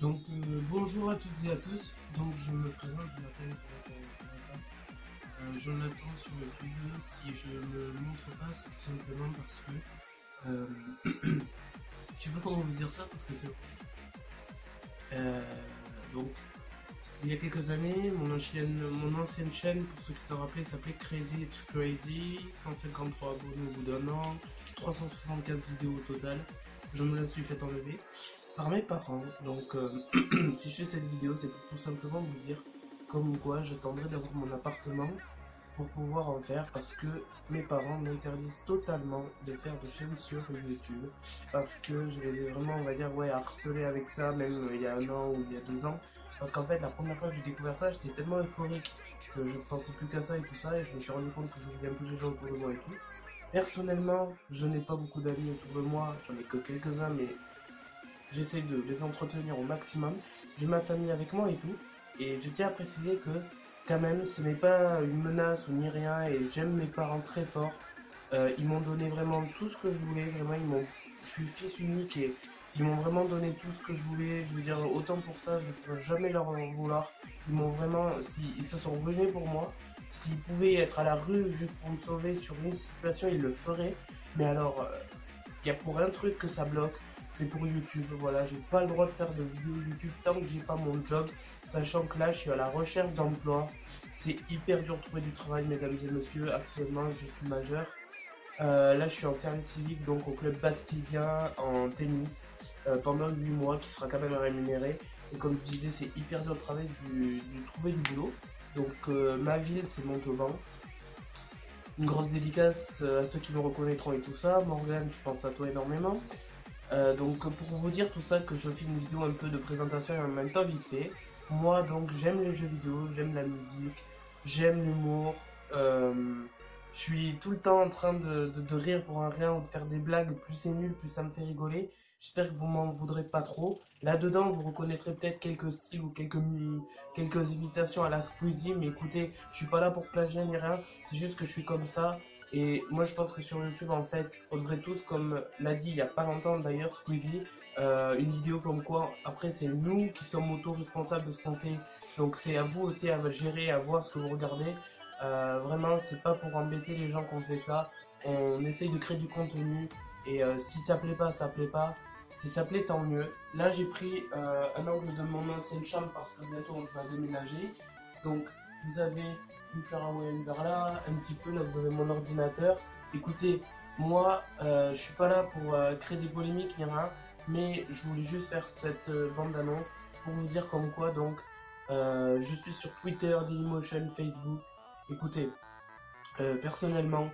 Donc bonjour à toutes et à tous. Donc je me présente, je m'appelle Jonathan sur le tuyau. Si je me montre pas, c'est tout simplement parce que je sais pas comment vous dire ça, parce que c'est donc il y a quelques années, mon ancienne chaîne, pour ceux qui s'en rappelaient, s'appelait Crazy It's Crazy, 153 abonnés au bout d'un an, 375 vidéos au total. Je me la suis fait enlever par mes parents. Donc si je fais cette vidéo, c'est pour tout simplement vous dire comme quoi j'attendrai d'avoir mon appartement pour pouvoir en faire, parce que mes parents m'interdisent totalement de faire de chaîne sur YouTube, parce que je les ai vraiment, on va dire, ouais, harcelés avec ça, même il y a un an ou il y a 2 ans, parce qu'en fait la première fois que j'ai découvert ça, j'étais tellement euphorique que je pensais plus qu'à ça et tout ça, et je me suis rendu compte que je voulais un peu les gens autour de moi et tout. Personnellement, je n'ai pas beaucoup d'amis autour de moi, j'en ai que quelques-uns, mais j'essaie de les entretenir au maximum. J'ai ma famille avec moi et tout, et je tiens à préciser que quand même, ce n'est pas une menace ou ni rien, et j'aime mes parents très fort. Ils m'ont donné vraiment tout ce que je voulais, vraiment, je suis fils unique et ils m'ont vraiment donné tout ce que je voulais. Je veux dire, autant pour ça, je ne pourrais jamais leur en vouloir. Ils m'ont vraiment, ils se sont ruinés pour moi. S'ils pouvaient être à la rue juste pour me sauver sur une situation, ils le feraient. Mais alors, il y a pour un truc que ça bloque. C'est pour YouTube, voilà, j'ai pas le droit de faire de vidéos YouTube tant que j'ai pas mon job, sachant que là je suis à la recherche d'emploi, c'est hyper dur de trouver du travail, mesdames et messieurs. Actuellement je suis majeur, là je suis en service civique, donc au club Bastidien en tennis, pendant 8 mois, qui sera quand même rémunéré, et comme je disais, c'est hyper dur de travailler, de trouver du boulot, donc ma ville c'est Montauban. Une grosse dédicace à ceux qui me reconnaîtront et tout ça. Morgane, je pense à toi énormément. Donc pour vous dire tout ça, que je fais une vidéo un peu de présentation et en même temps vite fait. Moi donc j'aime les jeux vidéo, j'aime la musique, j'aime l'humour, je suis tout le temps en train de rire pour un rien ou de faire des blagues, plus c'est nul, plus ça me fait rigoler. J'espère que vous m'en voudrez pas trop. Là-dedans, vous reconnaîtrez peut-être quelques styles ou quelques imitations à la Squeezie, mais écoutez, je suis pas là pour plagier ni rien, c'est juste que je suis comme ça. Et moi je pense que sur YouTube en fait, on devrait tous, comme l'a dit il n'y a pas longtemps d'ailleurs Squeezie, une vidéo comme quoi après c'est nous qui sommes auto-responsables de ce qu'on fait. Donc c'est à vous aussi à gérer, à voir ce que vous regardez. Vraiment c'est pas pour embêter les gens qu'on fait ça, on essaye de créer du contenu. Et si ça plaît pas, ça plaît pas. Si ça plaît, tant mieux. Là j'ai pris un angle de mon ancienne chambre parce que bientôt on va déménager. Donc vous avez une faraway vers là, un petit peu, là vous avez mon ordinateur. Écoutez, moi je suis pas là pour créer des polémiques ni rien, mais je voulais juste faire cette bande annonce pour vous dire comme quoi donc je suis sur Twitter, Dailymotion, Facebook. Écoutez, personnellement,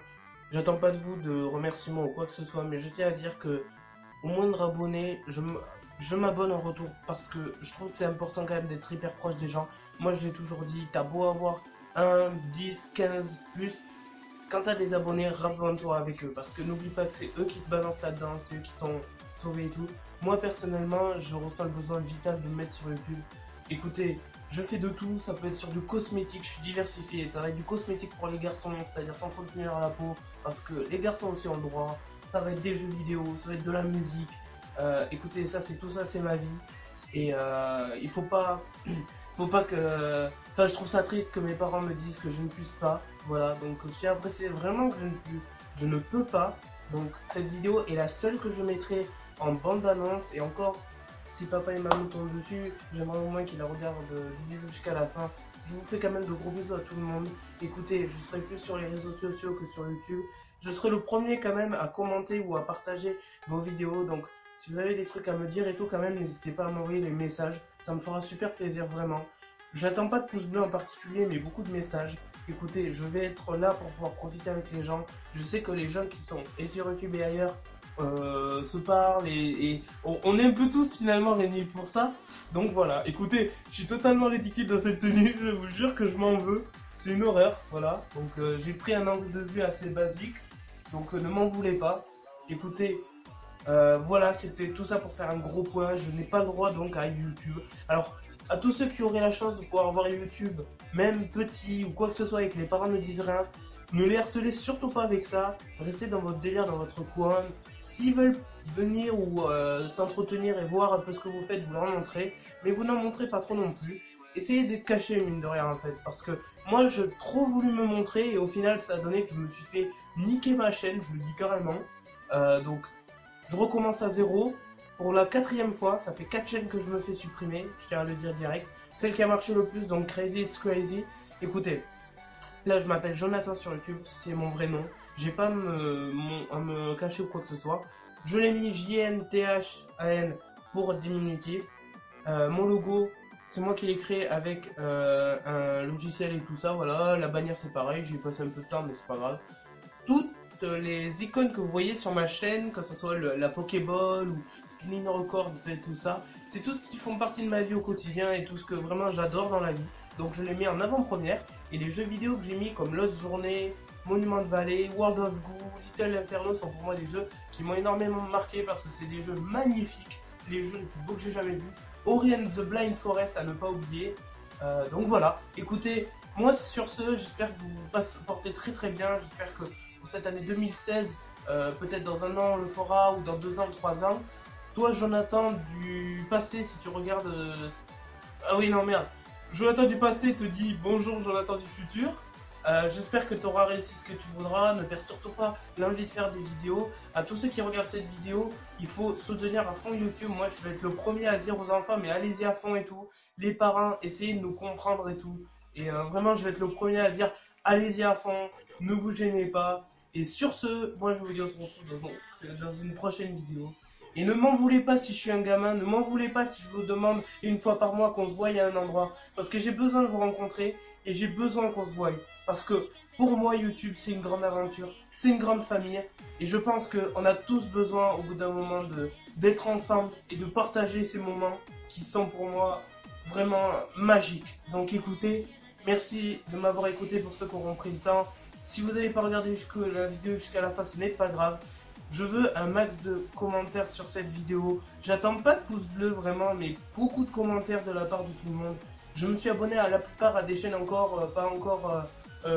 j'attends pas de vous de remerciements ou quoi que ce soit, mais je tiens à dire que au moindre abonné, je m'abonne en retour, parce que je trouve que c'est important quand même d'être hyper proche des gens. Moi je l'ai toujours dit, t'as beau avoir 1, 10, 15 plus, quand t'as des abonnés, rappelle-toi avec eux, parce que n'oublie pas que c'est eux qui te balancent là-dedans, c'est eux qui t'ont sauvé et tout. Moi personnellement, je ressens le besoin vital de me mettre sur YouTube. Écoutez, je fais de tout, ça peut être sur du cosmétique, je suis diversifié, ça va être du cosmétique pour les garçons, c'est-à-dire sans continuer à la peau, parce que les garçons aussi ont le droit, ça va être des jeux vidéo, ça va être de la musique. Écoutez, ça c'est tout, ça c'est ma vie, et il faut pas que, enfin je trouve ça triste que mes parents me disent que je ne puisse pas, voilà, donc je tiens à préciser vraiment que je ne peux pas, donc cette vidéo est la seule que je mettrai en bande annonce, et encore si papa et maman tombent dessus, j'aimerais au moins qu'ils la regardent du début jusqu'à la fin. Je vous fais quand même de gros bisous à tout le monde. Écoutez, je serai plus sur les réseaux sociaux que sur YouTube. Je serai le premier quand même à commenter ou à partager vos vidéos. Donc, si vous avez des trucs à me dire et tout, quand même, n'hésitez pas à m'envoyer les messages. Ça me fera super plaisir, vraiment. J'attends pas de pouce bleu en particulier, mais beaucoup de messages. Écoutez, je vais être là pour pouvoir profiter avec les gens. Je sais que les gens qui sont et sur YouTube et ailleurs se parlent, et on est un peu tous finalement réunis pour ça. Donc voilà, écoutez, je suis totalement ridicule dans cette tenue, je vous jure que je m'en veux, c'est une horreur, voilà. Donc j'ai pris un angle de vue assez basique, donc ne m'en voulez pas. Écoutez, voilà, c'était tout ça pour faire un gros point. Je n'ai pas le droit donc à YouTube. Alors à tous ceux qui auraient la chance de pouvoir voir YouTube, même petit ou quoi que ce soit et que les parents ne disent rien, ne les harcelez surtout pas avec ça, restez dans votre délire, dans votre coin. S'ils veulent venir ou s'entretenir et voir un peu ce que vous faites, vous leur montrez, mais vous n'en montrez pas trop non plus. Essayez d'être caché, mine de rien, en fait, parce que moi j'ai trop voulu me montrer et au final ça a donné que je me suis fait niquer ma chaîne, je le dis carrément. Donc je recommence à zéro. Pour la 4e fois, ça fait 4 chaînes que je me fais supprimer, je tiens à le dire direct. Celle qui a marché le plus, donc Crazy It's Crazy. Écoutez, là je m'appelle JNTHAN sur YouTube, c'est mon vrai nom. J'ai pas à me cacher ou quoi que ce soit. Je l'ai mis JNTHAN pour diminutif. Mon logo, c'est moi qui l'ai créé avec un logiciel et tout ça. Voilà, la bannière c'est pareil, j'ai passé un peu de temps mais c'est pas grave. Toutes les icônes que vous voyez sur ma chaîne, que ce soit la Pokéball ou Spinning Records et tout ça, c'est tout ce qui font partie de ma vie au quotidien et tout ce que vraiment j'adore dans la vie. Donc je l'ai mis en avant-première, et les jeux vidéo que j'ai mis comme Lost Journey, Monument Valley, World of Goo, Little Inferno sont pour moi des jeux qui m'ont énormément marqué parce que c'est des jeux magnifiques, les jeux les plus beaux que j'ai jamais vus. Ori and the Blind Forest à ne pas oublier. Donc voilà, écoutez, moi sur ce, j'espère que vous vous portez très très bien, j'espère que pour cette année 2016, peut-être dans un an on le fera, ou dans 2 ans, 3 ans. Toi JNTHAN du passé, si tu regardes... Ah oui non merde, JNTHAN du passé te dit bonjour JNTHAN du futur. J'espère que tu auras réussi ce que tu voudras, ne perds surtout pas l'envie de faire des vidéos. À tous ceux qui regardent cette vidéo, il faut soutenir à fond YouTube. Moi je vais être le premier à dire aux enfants mais allez-y à fond et tout. Les parents, essayez de nous comprendre et tout. Et vraiment je vais être le premier à dire allez-y à fond, ne vous gênez pas. Et sur ce, moi je vous dis on se retrouve dans une prochaine vidéo. Et ne m'en voulez pas si je suis un gamin, ne m'en voulez pas si je vous demande une fois par mois qu'on se voie à un endroit. Parce que j'ai besoin de vous rencontrer et j'ai besoin qu'on se voie. Parce que pour moi YouTube c'est une grande aventure, c'est une grande famille. Et je pense qu'on a tous besoin au bout d'un moment d'être ensemble et de partager ces moments qui sont pour moi vraiment magiques. Donc écoutez, merci de m'avoir écouté pour ceux qui auront pris le temps. Si vous n'avez pas regardé la vidéo jusqu'à la fin, ce n'est pas grave. Je veux un max de commentaires sur cette vidéo. J'attends pas de pouces bleus vraiment, mais beaucoup de commentaires de la part de tout le monde. Je me suis abonné à la plupart à des chaînes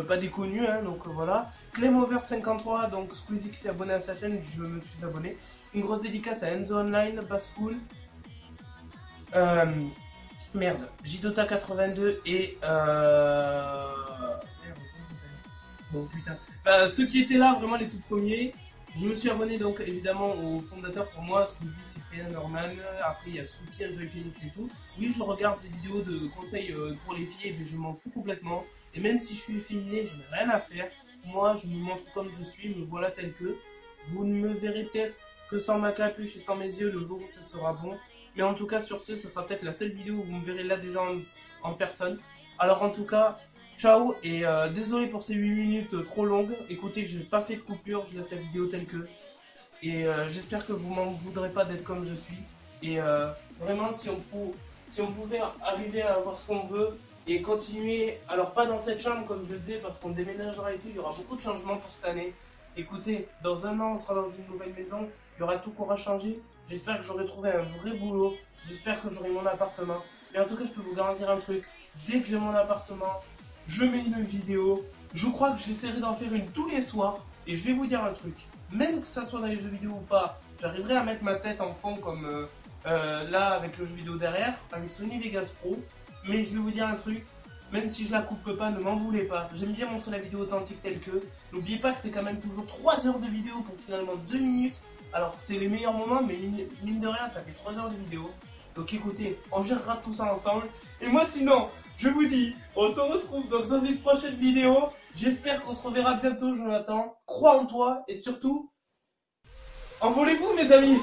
pas déconnues, hein, donc voilà. Clémover53, donc Squeezie qui s'est abonné à sa chaîne, je me suis abonné. Une grosse dédicace à Enzo Online, Bassful. Merde, J Dota 82 et... Bon putain, ceux qui étaient là, vraiment les tout premiers, je me suis abonné donc évidemment aux fondateurs pour moi, Scootie, Cyprien, Norman, après il y a Scootie, Joyfinix et tout. Oui, je regarde des vidéos de conseils pour les filles, mais je m'en fous complètement. Et même si je suis féminé, je n'ai rien à faire. Moi, je me montre comme je suis, me voilà tel que. Vous ne me verrez peut-être que sans ma capuche et sans mes yeux le jour où ce sera bon. Mais en tout cas, sur ce, ça sera peut-être la seule vidéo où vous me verrez là déjà en personne. Alors en tout cas... Ciao et désolé pour ces 8 minutes trop longues. Écoutez, je n'ai pas fait de coupure, je laisse la vidéo telle que. Et j'espère que vous m'en voudrez pas d'être comme je suis. Et vraiment, si on pouvait arriver à avoir ce qu'on veut et continuer, alors pas dans cette chambre comme je le disais, parce qu'on déménagera et tout, il y aura beaucoup de changements pour cette année. Écoutez, dans un an, on sera dans une nouvelle maison, il y aura tout qui aura changé. J'espère que j'aurai trouvé un vrai boulot, j'espère que j'aurai mon appartement. Mais en tout cas, je peux vous garantir un truc, dès que j'ai mon appartement, je mets une vidéo, je crois que j'essaierai d'en faire une tous les soirs, et je vais vous dire un truc, même que ça soit dans les jeux vidéo ou pas, j'arriverai à mettre ma tête en fond comme là avec le jeu vidéo derrière, avec Sony Vegas Pro, mais je vais vous dire un truc, même si je la coupe pas, ne m'en voulez pas, j'aime bien montrer la vidéo authentique telle que, n'oubliez pas que c'est quand même toujours 3 heures de vidéo pour finalement 2 minutes, alors c'est les meilleurs moments, mais mine de rien ça fait 3 heures de vidéo, donc écoutez, on gérera tout ça ensemble, et moi sinon... Je vous dis, on se retrouve donc dans une prochaine vidéo. J'espère qu'on se reverra bientôt, JNTHAN. Crois en toi et surtout, envolez-vous mes amis.